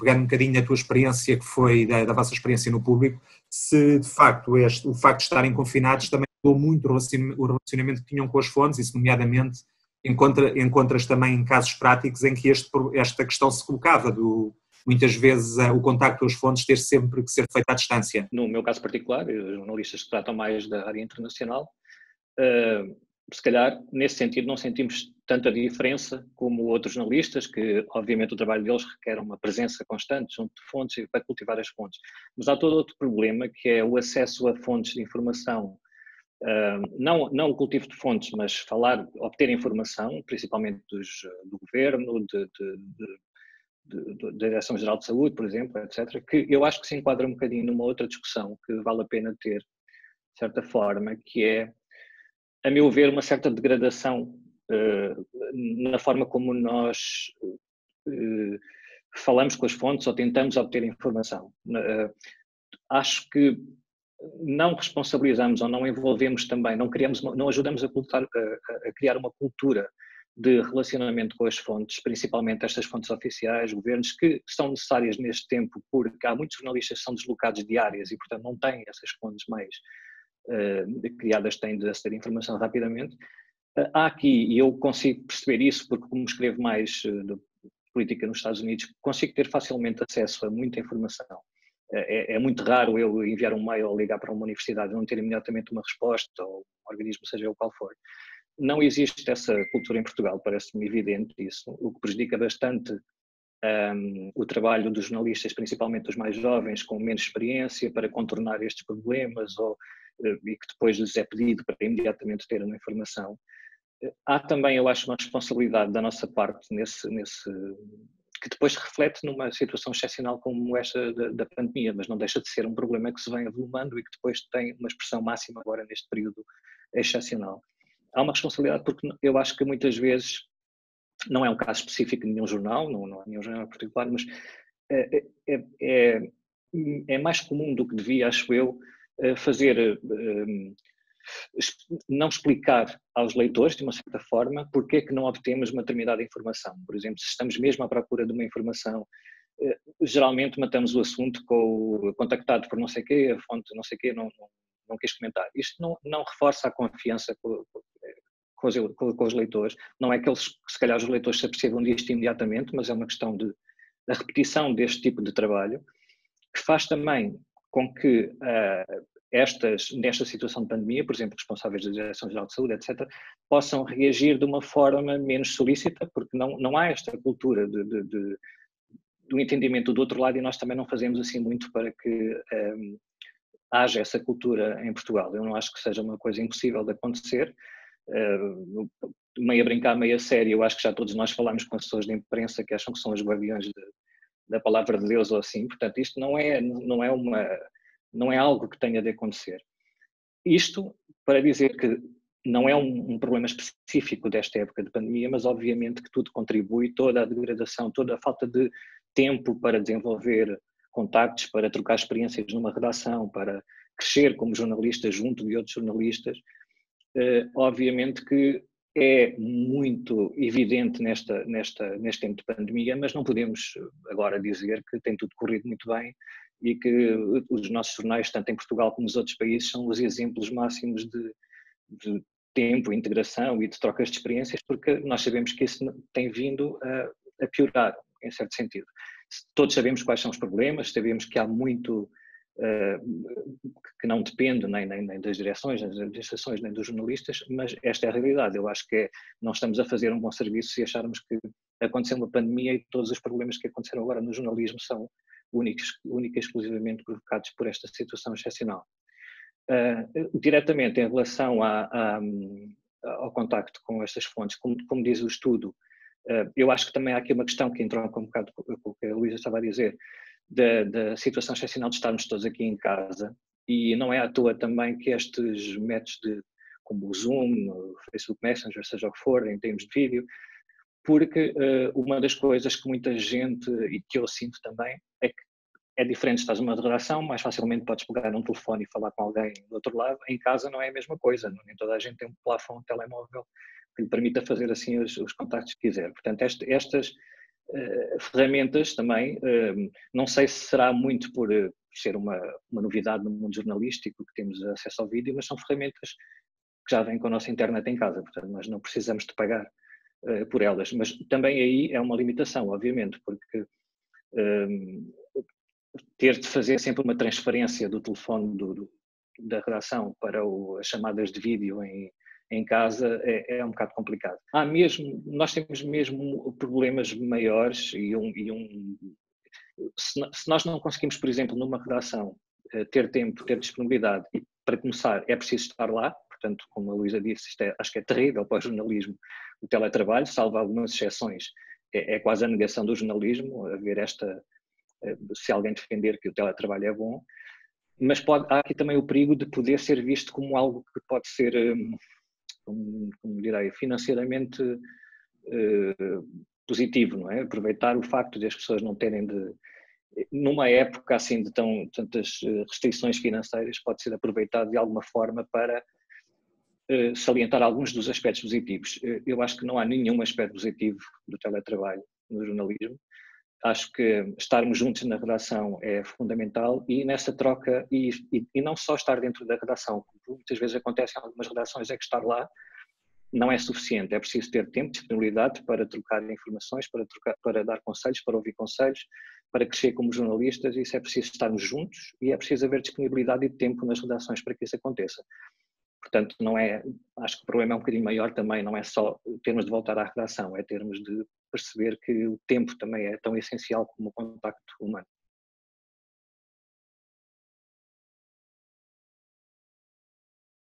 pegando um bocadinho na tua experiência, que foi da vossa experiência no público, se de facto o facto de estarem confinados também mudou muito o relacionamento que tinham com as fontes, e se nomeadamente encontras também em casos práticos em que esta questão se colocava do... Muitas vezes o contacto com as fontes ter sempre que ser feito à distância. No meu caso particular, os jornalistas que tratam mais da área internacional, se calhar nesse sentido não sentimos tanta diferença como outros jornalistas, que obviamente o trabalho deles requer uma presença constante junto de fontes e para cultivar as fontes. Mas há todo outro problema, que é o acesso a fontes de informação. Não o cultivo de fontes, mas obter informação, principalmente do governo, da Direção-Geral de Saúde, por exemplo, etc., que eu acho que se enquadra um bocadinho numa outra discussão que vale a pena ter, de certa forma, que é, a meu ver, uma certa degradação na forma como nós falamos com as fontes ou tentamos obter informação. Acho que não responsabilizamos ou não envolvemos também, não ajudamos a criar uma cultura de relacionamento com as fontes, principalmente estas fontes oficiais, governos, que são necessárias neste tempo, porque há muitos jornalistas que são deslocados de áreas e, portanto, não têm essas fontes mais criadas, têm de aceder a informação rapidamente. Há aqui, e eu consigo perceber isso, porque como escrevo mais de política nos Estados Unidos, consigo ter facilmente acesso a muita informação. É muito raro eu enviar um mail ou ligar para uma universidade e não ter imediatamente uma resposta, ou um organismo, seja o qual for. Não existe essa cultura em Portugal, parece-me evidente isso, o que prejudica bastante o trabalho dos jornalistas, principalmente dos mais jovens, com menos experiência, para contornar estes problemas, e que depois lhes é pedido para imediatamente terem uma informação. Há também, eu acho, uma responsabilidade da nossa parte, que depois reflete numa situação excepcional como esta da pandemia, mas não deixa de ser um problema que se vem avolumando e que depois tem uma expressão máxima agora neste período excepcional. Há uma responsabilidade, porque eu acho que muitas vezes, não é um caso específico de nenhum jornal, não é nenhum jornal particular, mas é mais comum do que devia, acho eu, fazer, não explicar aos leitores, de uma certa forma, porque é que não obtemos uma determinada informação. Por exemplo, se estamos mesmo à procura de uma informação, geralmente matamos o assunto com o contactado por não sei quê, a fonte não sei quê, não quis comentar. Isto não reforça a confiança com os leitores. Não é que eles, se calhar os leitores se apercebam disto imediatamente, mas é uma questão da repetição deste tipo de trabalho, que faz também com que nesta situação de pandemia, por exemplo, responsáveis da Direção-Geral de Saúde, etc., possam reagir de uma forma menos solícita, porque não há esta cultura do entendimento do outro lado, e nós também não fazemos assim muito para que haja essa cultura em Portugal. Eu não acho que seja uma coisa impossível de acontecer, meio a brincar, meio a sério. Eu acho que já todos nós falámos com pessoas de imprensa que acham que são os guardiões da palavra de Deus ou assim, portanto isto não é algo que tenha de acontecer. Isto para dizer que não é um problema específico desta época de pandemia, mas obviamente que tudo contribui, toda a degradação, toda a falta de tempo para desenvolver contactos, para trocar experiências numa redação, para crescer como jornalista junto de outros jornalistas. Obviamente que é muito evidente neste tempo de pandemia, mas não podemos agora dizer que tem tudo corrido muito bem e que os nossos jornais, tanto em Portugal como nos outros países, são os exemplos máximos de tempo, integração e de trocas de experiências, porque nós sabemos que isso tem vindo a piorar, em certo sentido. Todos sabemos quais são os problemas, sabemos que há muito que não depende nem das direções, das administrações, nem dos jornalistas, mas esta é a realidade. Eu acho que não estamos a fazer um bom serviço se acharmos que aconteceu uma pandemia e todos os problemas que aconteceram agora no jornalismo são única e exclusivamente provocados por esta situação excepcional. Diretamente em relação ao contacto com estas fontes, como diz o estudo, eu acho que também há aqui uma questão que entronca um bocado com o que a Luísa estava a dizer, da situação excepcional de estarmos todos aqui em casa, e não é à toa também que estes métodos como o Zoom, o Facebook Messenger, seja o que for, em termos de vídeo, porque uma das coisas que muita gente, e que eu sinto também, é que é diferente, estás numa redação, mais facilmente podes pegar um telefone e falar com alguém do outro lado. Em casa não é a mesma coisa, nem toda a gente tem um plafon, um telemóvel, que lhe permita fazer assim os contactos que quiser. Portanto, estas ferramentas também, não sei se será muito por ser uma novidade no mundo jornalístico que temos acesso ao vídeo, mas são ferramentas que já vêm com a nossa internet em casa, portanto nós não precisamos de pagar por elas, mas também aí é uma limitação, obviamente, porque ter de fazer sempre uma transferência do telefone da redação para as chamadas de vídeo em casa é um bocado complicado. Nós temos mesmo problemas maiores se nós não conseguimos, por exemplo, numa redação, ter tempo, ter disponibilidade, e para começar é preciso estar lá, portanto, como a Luísa disse, isto acho que é terrível para o jornalismo, o teletrabalho, salvo algumas exceções, é quase a negação do jornalismo, haver se alguém defender que o teletrabalho é bom, mas há aqui também o perigo de poder ser visto como algo que pode ser, como direi, financeiramente positivo, não é? Aproveitar o facto de as pessoas não terem numa época assim de tantas restrições financeiras, pode ser aproveitado de alguma forma para salientar alguns dos aspectos positivos. Eu acho que não há nenhum aspecto positivo do teletrabalho no jornalismo. Acho que estarmos juntos na redação é fundamental e nessa troca, e não só estar dentro da redação, muitas vezes acontece em algumas redações é que estar lá não é suficiente, é preciso ter tempo, disponibilidade para trocar informações, para dar conselhos, para ouvir conselhos, para crescer como jornalistas, isso é preciso estarmos juntos e é preciso haver disponibilidade e tempo nas redações para que isso aconteça. Portanto, acho que o problema é um bocadinho maior também, não é só termos de voltar à redação, é termos de perceber que o tempo também é tão essencial como o contacto humano.